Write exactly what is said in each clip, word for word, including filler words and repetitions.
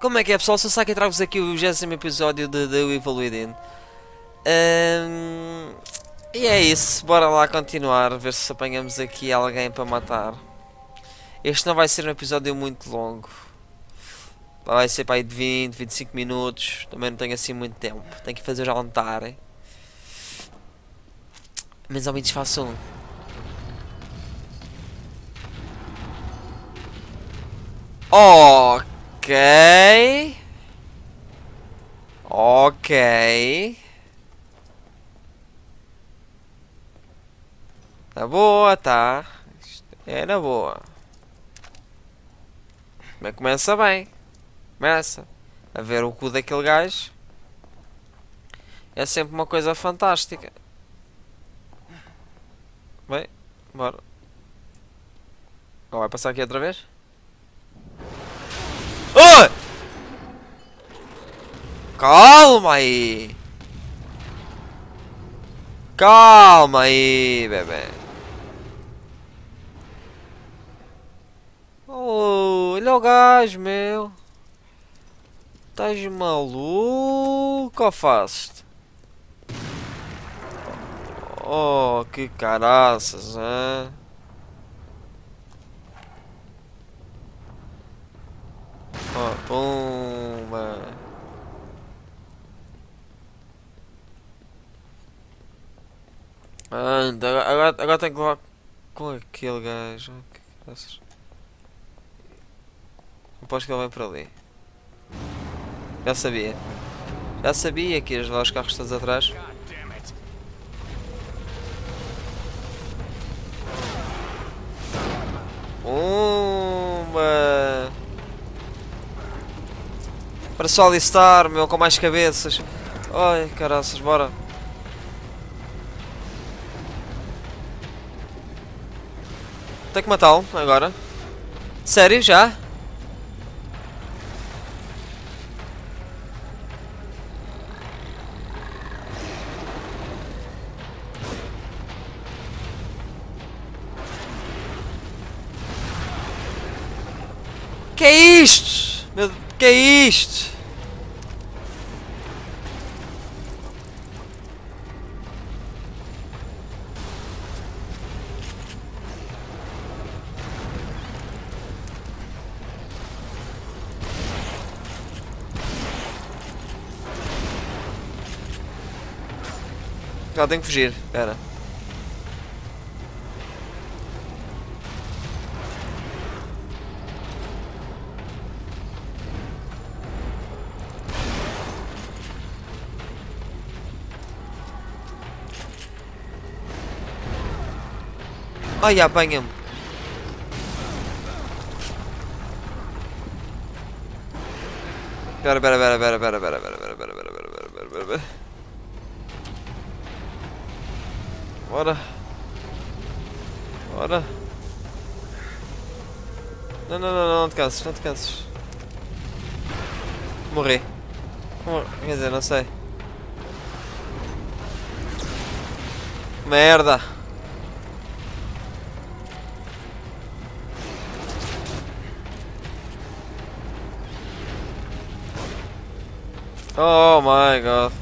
Como é que é, pessoal? Sou Saki e trago-vos aqui o vigésimo episódio de The Evil Within. Um, e é isso, bora lá continuar, ver se apanhamos aqui alguém para matar. Este não vai ser um episódio muito longo. Vai ser para aí de vinte, vinte e cinco minutos, também não tenho assim muito tempo. Tenho que fazer o jantar. Hein? Mas ao menos faço um. Oh! Ok, ok, na boa, tá, é na boa, mas começa bem, começa a ver o cu daquele gajo, é sempre uma coisa fantástica. Bem, bora, oh, vai passar aqui outra vez? Oh! Calma aí! Calma aí, bebê! Oh, olha o gajo, meu! Estás maluco ou fazes? Oh, que caraças, hein? Oh, pumba! Anda, agora, agora tenho que levar com aquele gajo. Que graças. Aposto que ele vem para ali. Já sabia. Já sabia que ias levar os carros todos atrás. Pumba! Para só alistar, meu, com mais cabeças. Ai, caraças, bora. Tenho que matá-lo agora. Sério, já? Que é isto? Meu Deus. Que é isto? Já tenho que fugir, espera. Ai, apanha-me. Pera, pera, pera, pera, pera, pera, pera, pera, pera, pera, pera, pera, pera, pera. Bora. Bora. Não, não, não, não, não te canses, não te canses. Morri. Mor- Quer dizer, não sei. Merda. Oh my god.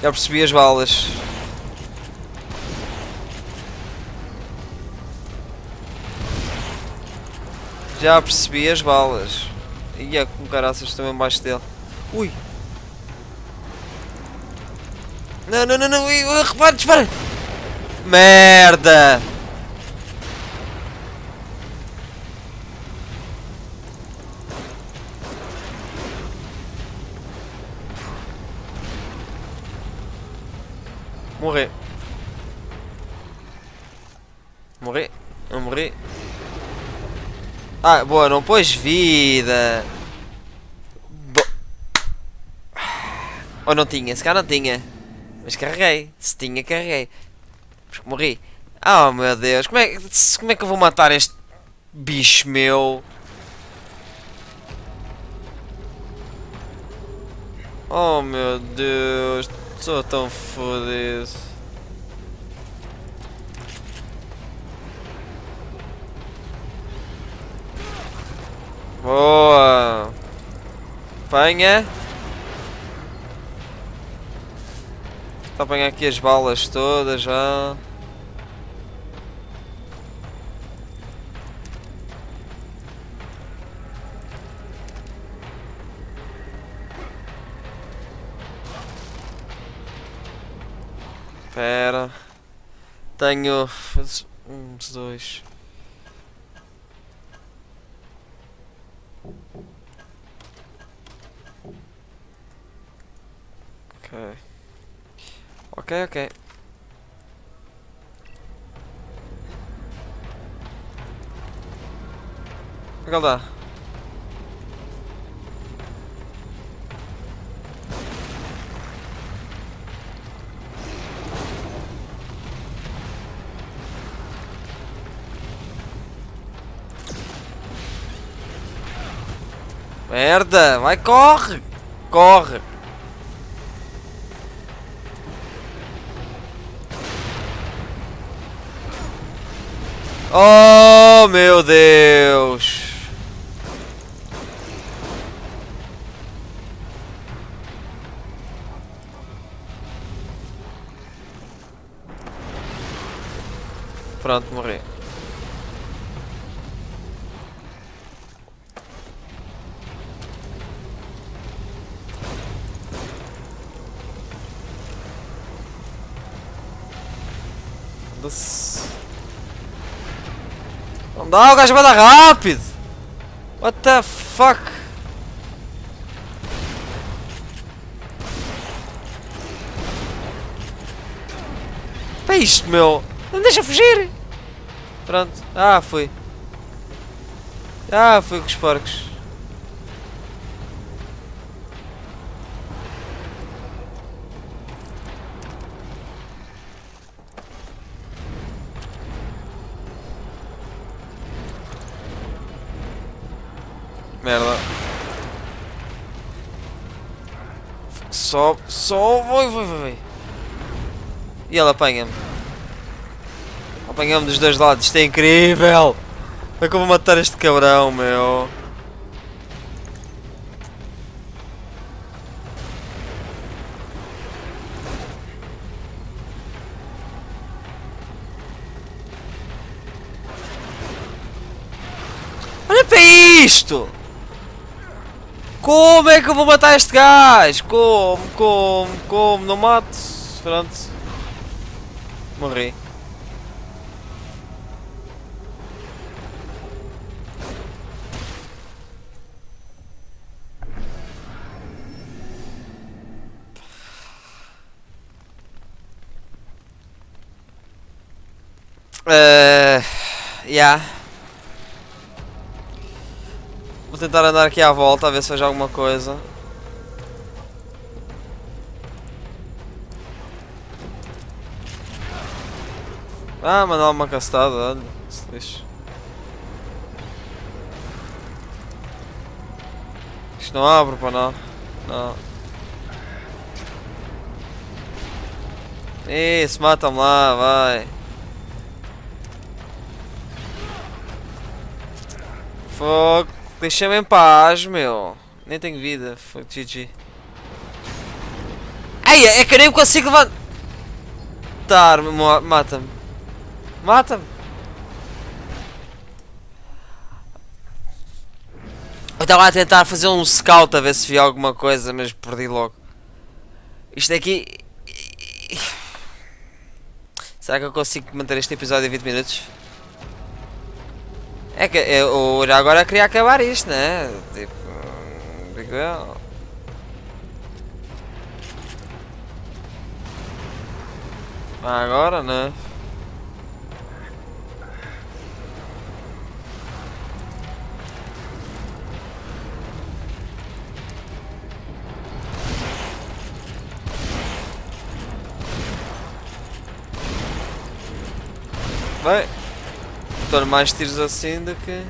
Já percebi as balas. Já percebi as balas. E é com caraças também embaixo dele. Ui! Não, não, não, não! Ui, ui, repara, dispara! Merda! Morri! Morri! Eu morri! Ah, boa, não pôs vida. Bo Ou oh, não tinha, se cá não tinha. Mas carreguei, se tinha carreguei. Mas morri. Oh meu Deus, como é, como é que eu vou matar este bicho meu? Oh meu Deus, sou tão fodido. Boa! Apanha! Está a apanhar aqui as balas todas já. Espera. Tenho uns dois. Ok. Ok, ok. O que ele dá? Merda, vai, corre! Corre! Oh meu Deus! Pronto, morri. Não dá, o gajo manda rápido! What the fuck? Pá, isto, meu! Não me deixa fugir! Pronto, ah, fui. Ah, fui com os porcos. Merda. Só, só, vai, vai, vai. E ela apanha-me. Apanha-me dos dois lados, isto é incrível. Como é que eu vou matar este cabrão, meu? Olha para isto! Como é que eu vou matar este gajo? Como, como, como? Não mato. Pronto. Morri. Uh, yeah. Vou tentar andar aqui à volta, a ver se vejo alguma coisa. Ah, mandar uma castada, olha, se lixo. Isto não abre para não. Não. Isso, mata-me lá, vai. Fogo. Deixa-me em paz, meu. Nem tenho vida. Foi G G. Ai, é que eu nem consigo levantar. Mata-me. Mata-me. Eu estava a tentar fazer um scout a ver se vi alguma coisa, mas perdi logo. Isto daqui. Será que eu consigo manter este episódio em vinte minutos? É que eu já agora queria acabar isto, né? Tipo. Digo eu. Agora, né? Vai! Estou mais tiros assim do que.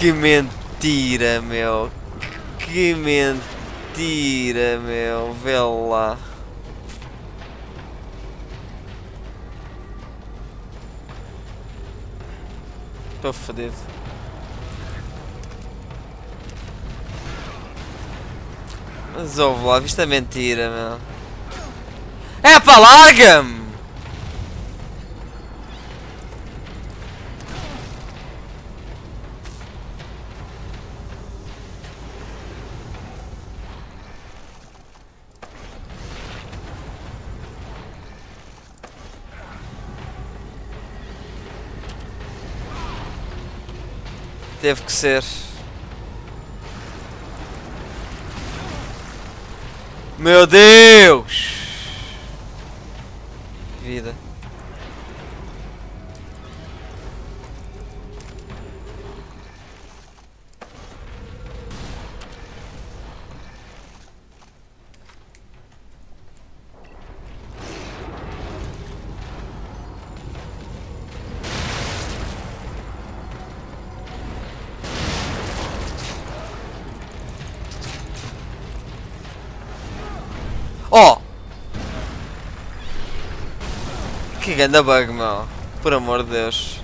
Que mentira, meu. Que mentira, meu. Vê lá. Estou fodido. Mas ouve lá, viste a mentira, meu. É pá, larga-me! Teve que ser. Meu Deus! Vida. Oh! Que ganda bug, meu. Por amor de Deus.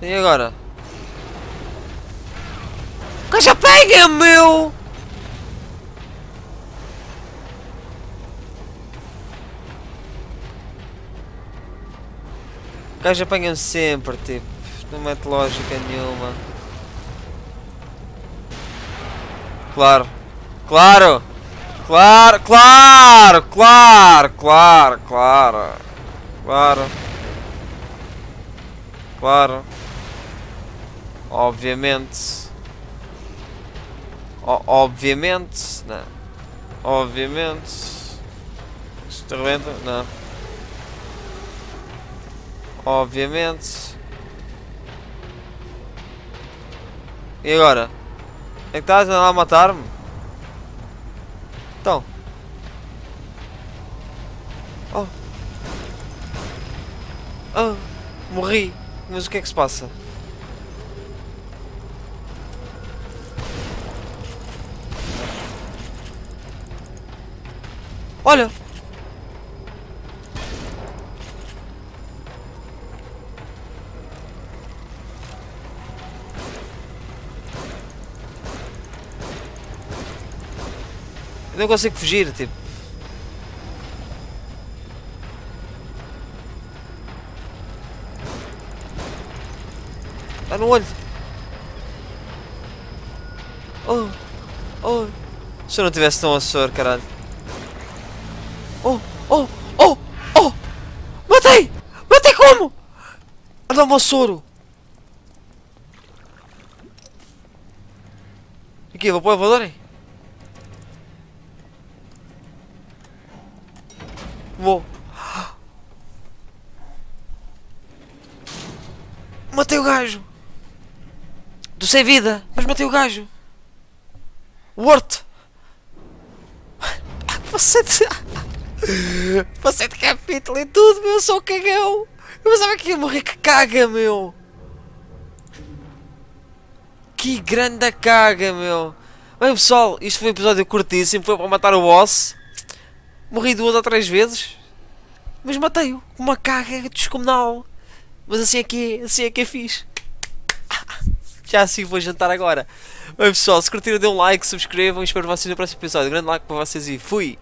E agora? O gajo pega, meu! O gajo apanha-me sempre, tipo. Não mete lógica nenhuma. Claro. Claro! Claro, claro, claro, claro, claro, claro, claro, obviamente, o obviamente, não, obviamente, isto arrebenta, não, obviamente, e agora, é que estás a lá matar-me? Então. Oh. Oh. Morri. Mas o que é que se passa? Olha. Eu não consigo fugir, tipo. Dá no olho. Oh, oh. Se eu não tivesse tão assessor, caralho. Oh, oh, oh, oh. Matei! Matei como? Ah, dá-me um soro. Aqui, vou pôr o elevador, hein? Vou. Matei o gajo. Estou sem vida, mas matei o gajo. Wort. Passei de... Passei de capítulo e tudo, meu. Sou um cagão. Eu pensava que ia morrer. Que caga, meu. Que grande caga, meu. Bem, pessoal, isto foi um episódio curtíssimo. Foi para matar o boss. Morri duas ou três vezes, mas matei-o com uma carga descomunal. Mas assim é que é, assim é que é fixe. Já assim vou jantar agora. Mas pessoal, se curtiram, dê um like, subscrevam e espero vocês no próximo episódio. Grande like para vocês e fui!